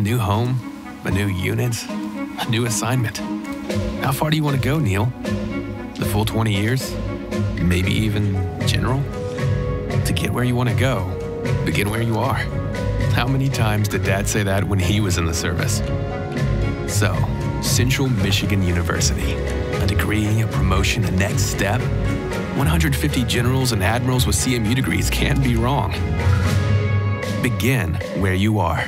A new home, a new unit, a new assignment. How far do you want to go, Neil? The full 20 years? Maybe even general? To get where you want to go, begin where you are. How many times did Dad say that when he was in the service? So, Central Michigan University. A degree, a promotion, a next step. 150 generals and admirals with CMU degrees can't be wrong. Begin where you are.